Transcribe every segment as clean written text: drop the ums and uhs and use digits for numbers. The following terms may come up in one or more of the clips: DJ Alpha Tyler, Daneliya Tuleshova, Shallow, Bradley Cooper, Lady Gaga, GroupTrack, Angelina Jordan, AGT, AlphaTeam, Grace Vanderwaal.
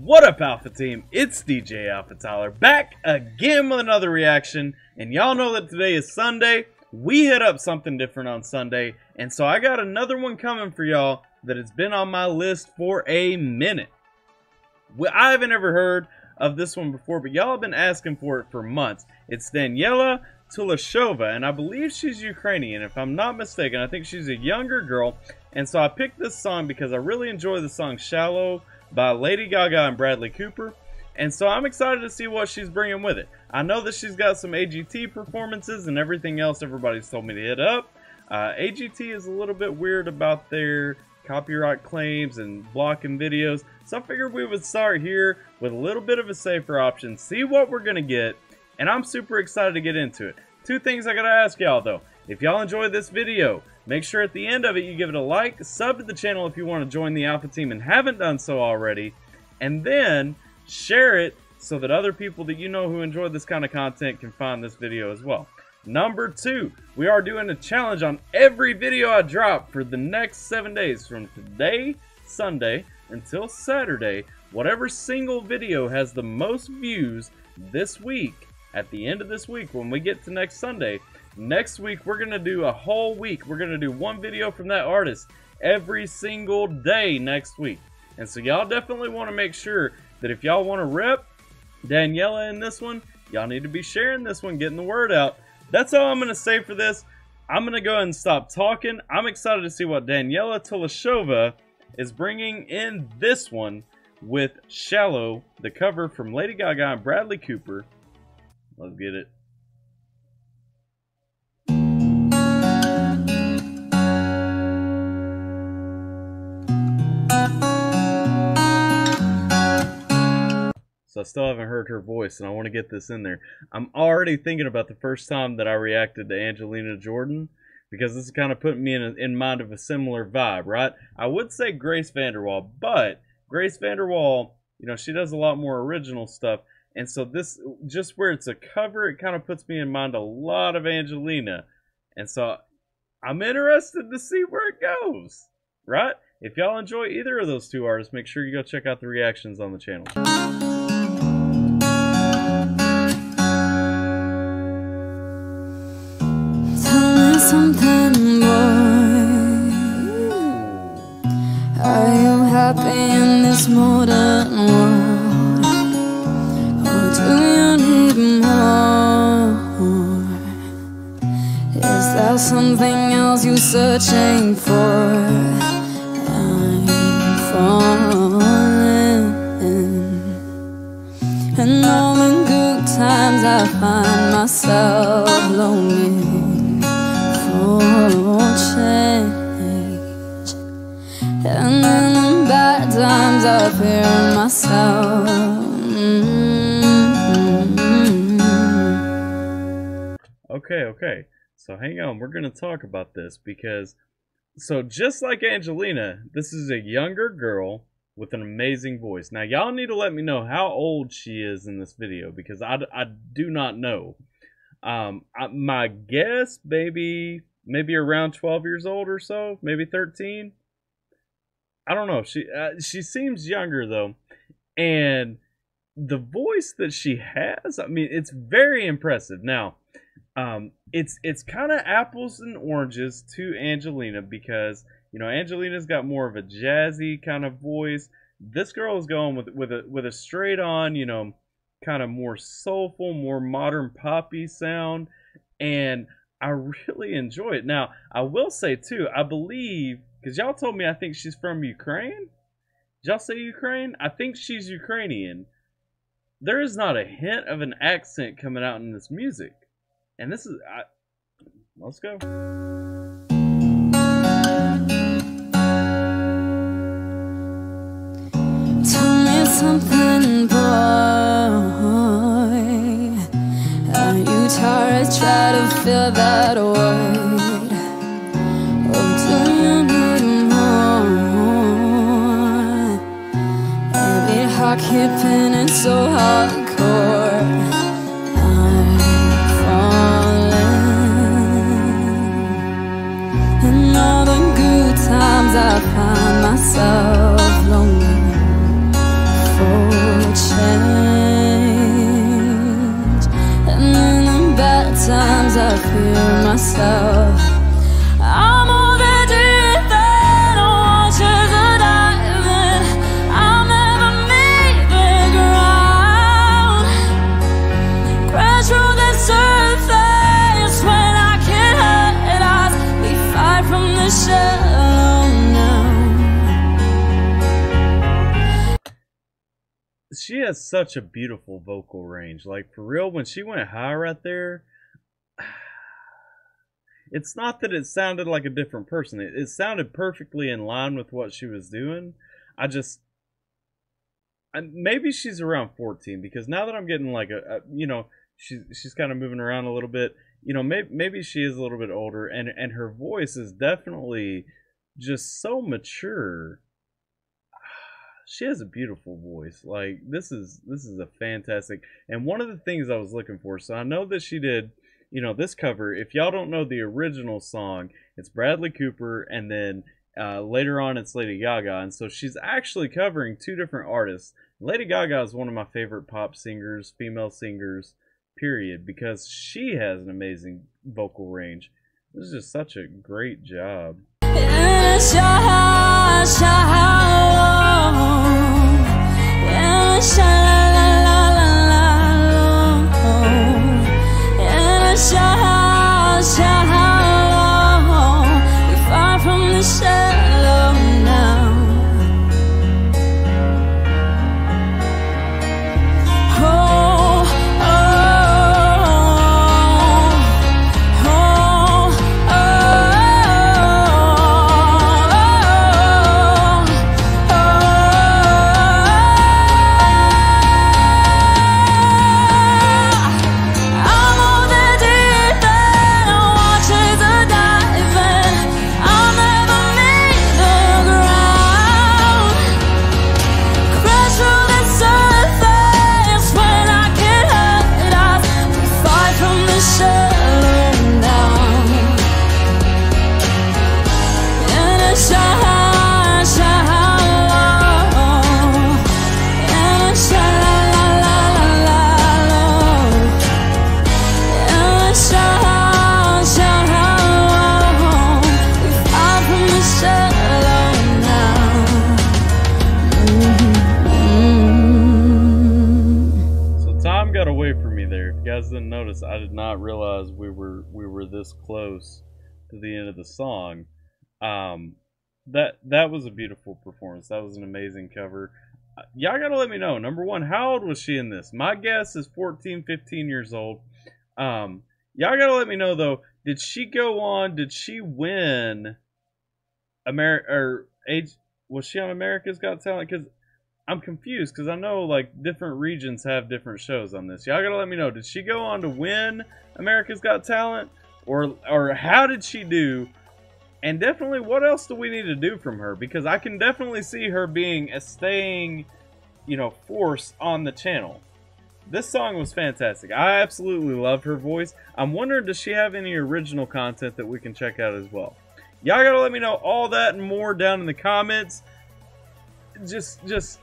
What up, Alpha Team? It's DJ Alpha Tyler back again with another reaction, and y'all know that today is Sunday. We hit up something different on Sunday, and so I got another one coming for y'all that has been on my list for a minute. I haven't ever heard of this one before, but y'all have been asking for it for months. It's Daneliya Tuleshova, and I believe she's Ukrainian, if I'm not mistaken. I think she's a younger girl, and so I picked this song because I really enjoy the song Shallow by Lady Gaga and Bradley Cooper, and so I'm excited to see what she's bringing with it. I know that she's got some AGT performances and everything else everybody's told me to hit up. AGT is a little bit weird about their copyright claims and blocking videos, so I figured we would start here with a little bit of a safer option, see what we're gonna get, and I'm super excited to get into it. Two things I gotta ask y'all though. If y'all enjoyed this video, make sure at the end of it you give it a like, sub to the channel if you want to join the Alpha Team and haven't done so already, and then share it so that other people that you know who enjoy this kind of content can find this video as well. Number two, we are doing a challenge on every video I drop for the next 7 days from today, Sunday, until Saturday. Whatever single video has the most views this week, at the end of this week when we get to next Sunday, next week we're going to do a whole week. We're going to do one video from that artist every single day next week. And so y'all definitely want to make sure that if y'all want to rep Daneliya in this one, y'all need to be sharing this one, getting the word out. That's all I'm going to say for this. I'm going to go ahead and stop talking. I'm excited to see what Daneliya Tuleshova is bringing in this one with Shallow, the cover from Lady Gaga and Bradley Cooper. Let's get it. So I still haven't heard her voice, and I want to get this in there. I'm already thinking about the first time that I reacted to Angelina Jordan, because this is kind of putting me in mind of a similar vibe, right? I would say Grace Vanderwaal, but Grace Vanderwaal, you know, she does a lot more original stuff. And so this, just where it's a cover, it kind of puts me in mind a lot of Angelina. And so I'm interested to see where it goes, right? If y'all enjoy either of those two artists, make sure you go check out the reactions on the channel. Tell me something more. Are you happy in this modern world? Something else you're searching for. I'm falling, and all in good times I find myself longing for change, and then in bad times I fear myself. Okay. So hang on, we're going to talk about this because, so just like Angelina, this is a younger girl with an amazing voice. Now y'all need to let me know how old she is in this video because I do not know. My guess, maybe around 12 years old or so, maybe 13. I don't know. She seems younger though, and the voice that she has, I mean, it's very impressive. Now, it's kind of apples and oranges to Angelina because, you know, Angelina's got more of a jazzy kind of voice. This girl is going with a straight on, you know, kind of more soulful, more modern poppy sound, and I really enjoy it. Now, I will say too, I believe, because y'all told me I think she's from Ukraine. Did y'all say Ukraine? I think she's Ukrainian. There is not a hint of an accent coming out in this music. And this is, let's go. Tell me something, boy. Are you tired? Try to feel that word. Oh, do you need more? Every hard keeping it so hardcore. I find myself longing for she has such a beautiful vocal range. Like, for real, when she went high right there, it's not that it sounded like a different person. It sounded perfectly in line with what she was doing. Maybe she's around 14, because now that I'm getting like she's kind of moving around a little bit. You know, maybe she is a little bit older, and her voice is definitely just so mature. She has a beautiful voice. Like, this is a fantastic. And one of the things I was looking for, so I know that she did, you know, this cover. If y'all don't know the original song, it's Bradley Cooper, and then later on it's Lady Gaga. And so she's actually covering two different artists. Lady Gaga is one of my favorite pop singers, female singers, period, because she has an amazing vocal range. This is just such a great job. Didn't notice, I did not realize we were this close to the end of the song. That was a beautiful performance. That was an amazing cover. Y'all gotta let me know, number one, how old was she in this? My guess is 14-15 years old. Y'all gotta let me know though, did she win was she on America's Got Talent? Because I'm confused, because I know like different regions have different shows on this. Y'all gotta let me know. Did she go on to win America's Got Talent, or how did she do? And definitely, what else do we need to do from her? Because I can definitely see her being a staying, you know, force on the channel. This song was fantastic. I absolutely love her voice. I'm wondering, does she have any original content that we can check out as well? Y'all gotta let me know all that and more down in the comments. Just.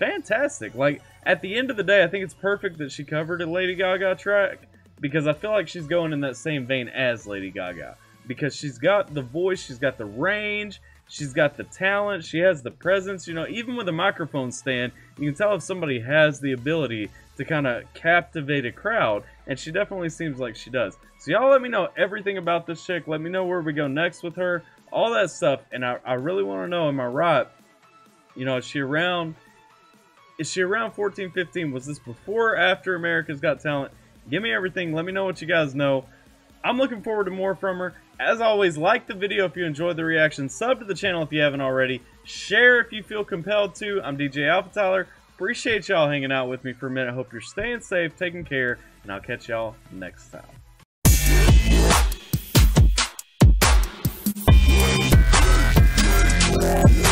Fantastic. Like, at the end of the day, I think it's perfect that she covered a Lady Gaga track, because I feel like she's going in that same vein as Lady Gaga, because she's got the voice, she's got the range, she's got the talent, she has the presence. You know, even with a microphone stand, you can tell if somebody has the ability to kind of captivate a crowd, and she definitely seems like she does. So y'all let me know everything about this chick. Let me know where we go next with her, all that stuff. And I really want to know, am I right? You know, is she around 14, 15? Was this before or after America's Got Talent? Give me everything. Let me know what you guys know. I'm looking forward to more from her. As always, like the video if you enjoyed the reaction. Sub to the channel if you haven't already. Share if you feel compelled to. I'm DJ Alpha Tyler. Appreciate y'all hanging out with me for a minute. Hope you're staying safe, taking care, and I'll catch y'all next time.